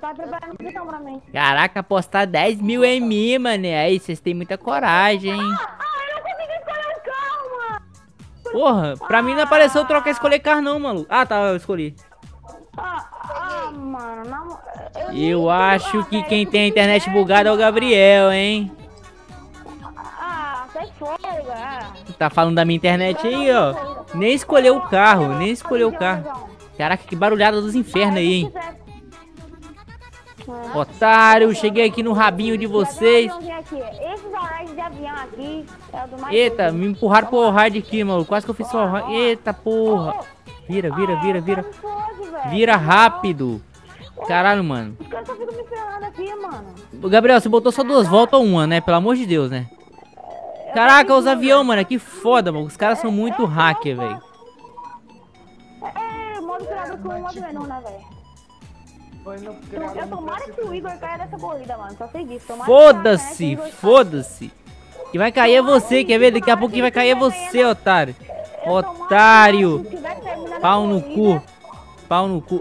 Tá preparando visão pra mim. Caraca, apostar 10 mil em mim, mané. Aí, vocês têm muita coragem, hein? Eu não consegui escolher o carro, mano. Porra, pra mim não apareceu troca escolher carro, não, maluco. Ah, tá, eu escolhi. Mano, não... Eu acho que quem tem a internet bugada é o Gabriel, hein? Você foi, tá falando da minha internet aí, ó. Nem escolheu o carro, nem escolheu o carro. Caraca, que barulhada dos infernos aí, hein? Otário, cheguei aqui no rabinho de vocês. Eita, me empurraram pro rádio aqui, mano. Quase que eu fiz só... Eita, porra. Vira, vira, vira, vira. Vira rápido. Caralho, mano. Os caras só ficam me ferrando aqui, mano. Gabriel, você botou só 2 voltas ou uma, né? Pelo amor de Deus, né? Caraca, os avião, mano. Que foda, mano. Os caras são muito hacker, velho. Tomara que o Igor caia dessa corrida, mano. Só sei disso. Foda-se, foda-se. Que vai cair é você, quer ver? Daqui a pouco que vai cair é você, otário. Otário. Pau no cu. Pau no cu.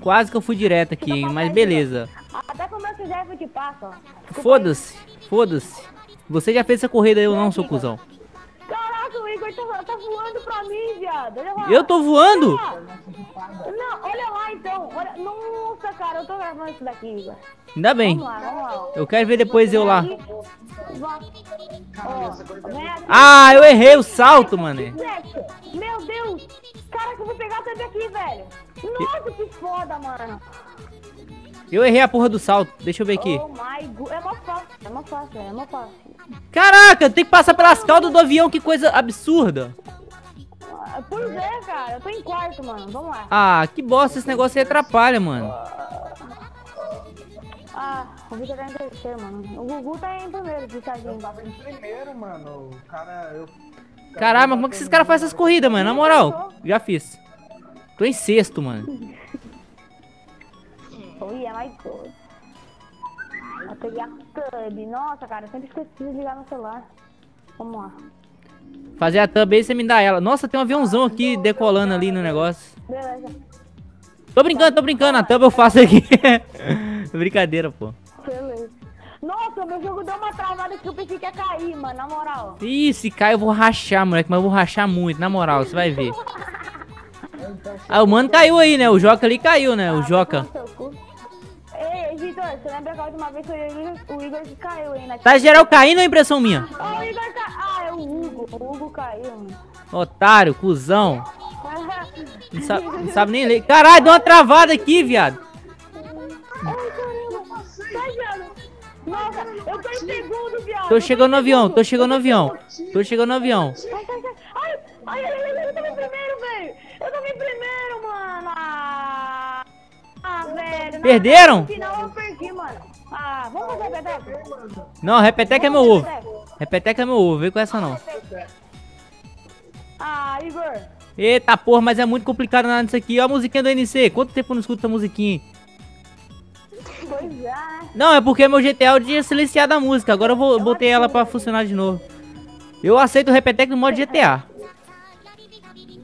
Quase que eu fui direto aqui, hein? Mas beleza. Até como eu quiser, eu te passo, ó. Foda-se, foda-se. Você já fez essa corrida, eu não, seu cuzão. Caraca, o Igor tá voando pra mim, viado. Eu tô voando? Não, olha lá então. Olha... Nossa, cara, eu tô gravando isso daqui, Igor. Ainda bem. Vamos lá, vamos lá. Eu quero ver depois você eu lá. Ah, eu errei o salto, mané. Meu Deus. Caraca, eu vou pegar até daqui, velho. Nossa, que foda, mano. Eu errei a porra do salto. Deixa eu ver aqui. Oh my God. É mó fácil, é mó fácil, é mó fácil. Caraca, tem que passar pelas caudas do avião. Que coisa absurda. Pois é, cara. Eu tô em quarto, mano. Vamos lá. Ah, que bosta. Esse negócio aí atrapalha, mano. Ah, o Vitor tá em terceiro, mano. O Gugu tá em primeiro, eu tava em primeiro, mano. Cara, eu... Caralho, mas como é que esses caras fazem essas corridas, mano? Na moral, já fiz. Tô em sexto, mano. Eu peguei a thumb. Nossa, cara, eu sempre esqueci de ligar no celular. Vamos lá. Fazer a thumb aí, você me dá ela. Nossa, tem um aviãozão aqui decolando ali no negócio. Beleza. Tô brincando, a thumb eu faço aqui. Brincadeira, pô. Beleza. Nossa, meu jogo deu uma travada que eu pensei que ia cair, mano, na moral. Ih, se cair eu vou rachar, moleque, mas eu vou rachar muito, na moral, você vai ver. Ah, o mano caiu aí, né? O Joca ali caiu, né? O Joca. Ei, Vitor, você lembra que a última vez o Igor que caiu aí, né? Tá geral caindo ou é impressão minha? Ah, o Igor caiu. Ah, é o Hugo. O Hugo caiu, mano. Otário, cuzão. Não sabe nem ler. Caralho, deu uma travada aqui, viado. Nossa, eu tô em segundo, viado. Tô chegando no avião, tô chegando no avião. Tô chegando no avião. Ai, ai, ai, eu tô em primeiro, velho. Eu tô em primeiro, mano. Ah, velho. Perderam? No final eu perdi, mano. Ah, vamos fazer repeteca? Não, repeteca é meu ovo. Repeteca é meu ovo, vem com essa não. Ah, Igor. Eita porra, mas é muito complicado nada disso aqui. Ó a musiquinha do NC, quanto tempo eu não escuto essa musiquinha? Pois é. Não, é porque meu GTA eu tinha silenciado a música. Agora eu botei ela pra funcionar de novo. Eu aceito o Repetec no modo GTA.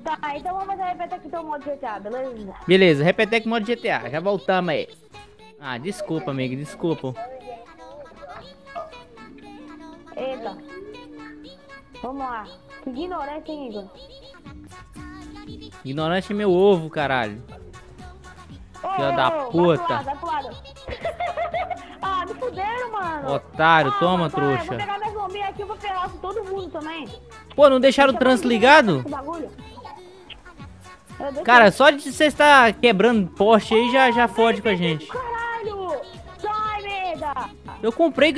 Tá, então vamos fazer o Repetec no modo GTA, beleza? Beleza, Repetec no modo GTA. Já voltamos aí. Ah, desculpa, amigo, desculpa. Eita. Vamos lá. Que ignorante, hein, Igor? Ignorante é meu ovo, caralho. Filha da puta. Vai pro lado, vai pro lado. Ah, me fuderam, mano. Otário, toma, mano, trouxa. Vou pegar minha zombinha aqui e vou ferrar com todo mundo também. Pô, não deixaram o trânsito ligado? Cara, só de você estar quebrando poste aí já fode com a gente. Caralho! Sai, merda! Eu comprei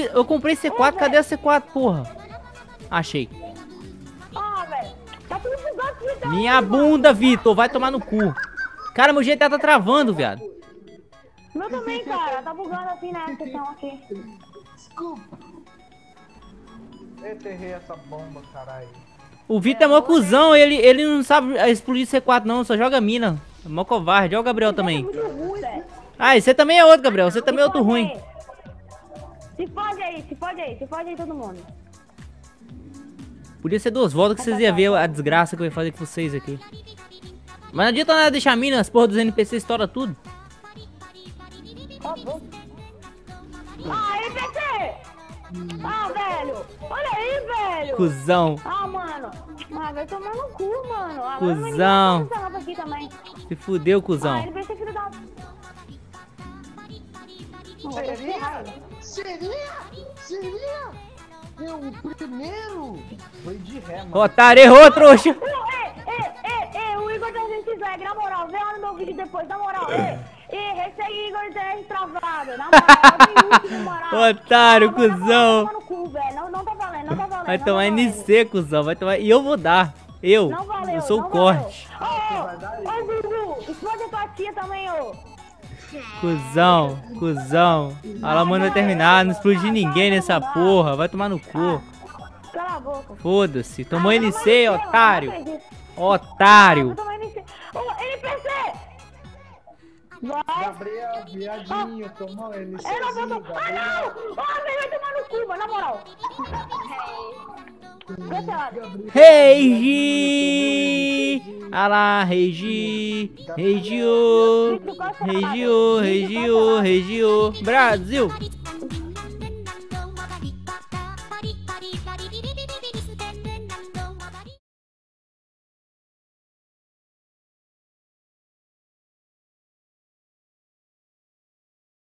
C4, cadê a C4, porra? Achei. Ah, velho. Tá tudo fugado aqui, tá? Minha bunda, Vitor, vai tomar no cu. Cara, meu GTA tá travando, viado. Meu também, cara. Tá bugando assim na sessão aqui. Desculpa. Eu enterrei essa bomba, caralho. O Vitor é mó cuzão. Ele não sabe explodir C4, não. Só joga mina. É mó covarde. Olha o Gabriel também. Ah, e você também é outro, Gabriel. Você também é outro ruim. Se fode aí, se fode aí. Se fode aí todo mundo. Podia ser 2 voltas que vocês iam ver a desgraça que eu ia fazer com vocês aqui. Mas não adianta nada deixar a mina, as porra dos NPC estoura tudo. Ah, NPC! Ah, velho! Olha aí, velho! Cusão! Ah, mano! Mas vai tomar no cu, mano! Ah, cusão! Se fudeu, cuzão! Ah, NPC filho da... Seria meu primeiro? Foi de ré, mano. Otário, errou, trouxa! O Igor tá dizendo que velho, na moral, vem lá no meu vídeo depois, na moral, esse aí Igor é travado, na moral, tem último, moral. Otário, cuzão. Não tá valendo, não tá valendo. Vai tomar NC, cuzão, vai tomar, e eu vou dar. Não valeu, eu sou o corte. Ô, Gugu, explode a tua tia também, ô. Cusão, cuzão. Ela manda terminar, não explodi ninguém nessa porra. Vai tomar no cu. Cala a boca. Foda-se. Tomou NC, otário. Otário. NPC! Gabriel, viadinho, tomou NC. Ela botou. Ah, não! Ah, melhor tomar no cu, na moral. Regi! Ah lá, Regi! Regiô! Regiô, Regiô, Regiô! Brasil!